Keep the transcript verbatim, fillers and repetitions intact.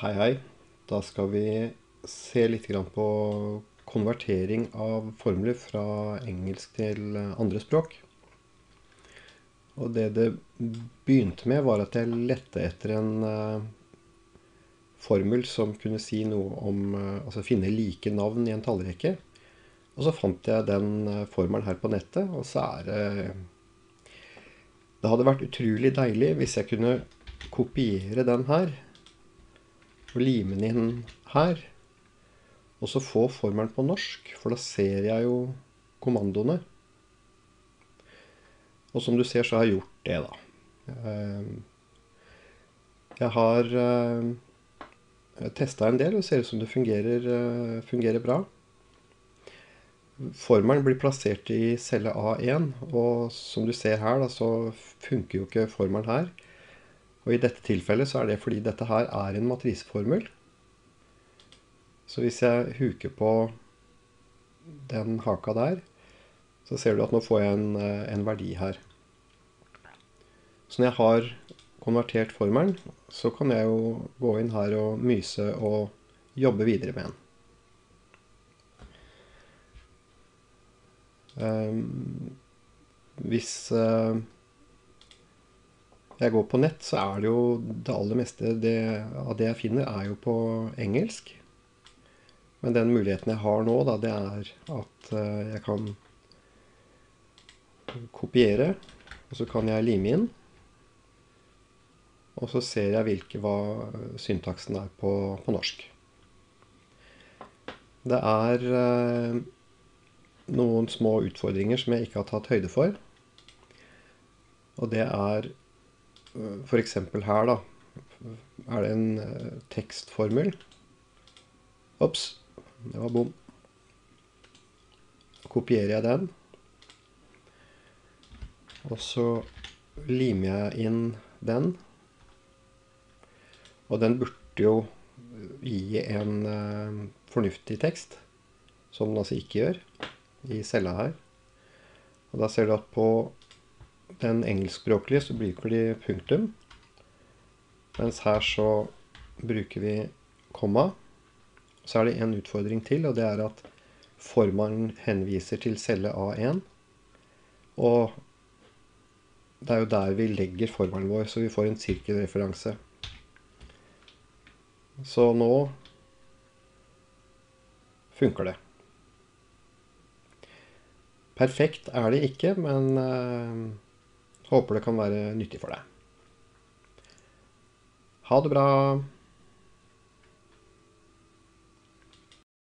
Hei hei, da skal vi se litt grann på konvertering av formler fra engelsk til andre språk. Og det det begynte med var at jeg lette etter en uh, formel som kunne si noe om, uh, altså finne like navn i en tallrekke. Og så fant jeg den uh, formelen her på nettet, og så er det... Uh, det hadde vært utrolig deilig hvis jeg kunne kopiere den her og lime den inn her, og så få formelen på norsk, for da ser jeg jo kommandoene. Og som du ser så har jeg gjort det da. Jeg har testet en del, og ser ut som det fungerer, fungerer bra. Formelen blir plassert i celle A én, og som du ser her da, så funker jo ikke formelen her. Og i dette tilfellet så er det fordi dette her er en matriseformel. Så hvis jeg huker på den haka der, så ser du at nå får jeg en, en verdi her. Så når jeg har konvertert formelen, så kan jeg jo gå inn her og myse og jobbe videre med den. Um, hvis... Uh, Når jeg går på nett, så er det jo det aller meste det, av det jeg finner er jo på engelsk. Men den muligheten jeg har nå da, det er at jeg kan kopiere, og så kan jeg lime inn. Og så ser jeg hvilke, hva syntaksen er på, på norsk. Det er eh, noen små utfordringer som jeg ikke har tatt høyde for. Og det er... For eksempel her da, er det en tekstformel. Opps, det var bom. Kopierer jeg den. Og så limer jeg inn den. Og den burde jo gi en fornuftig tekst, som den altså ikke gjør, i cella her. Og da ser du at på... den engelskspråklige så bruker de punktum, mens her så bruker vi komma. Så er det en utfordring til, og det er at formelen henviser til celle A én, og det er jo der vi legger formelen vår, så vi får en sirkelreferanse. Så nå funker det. Perfekt er det ikke, men... håper det kan være nyttig for deg. Ha det bra!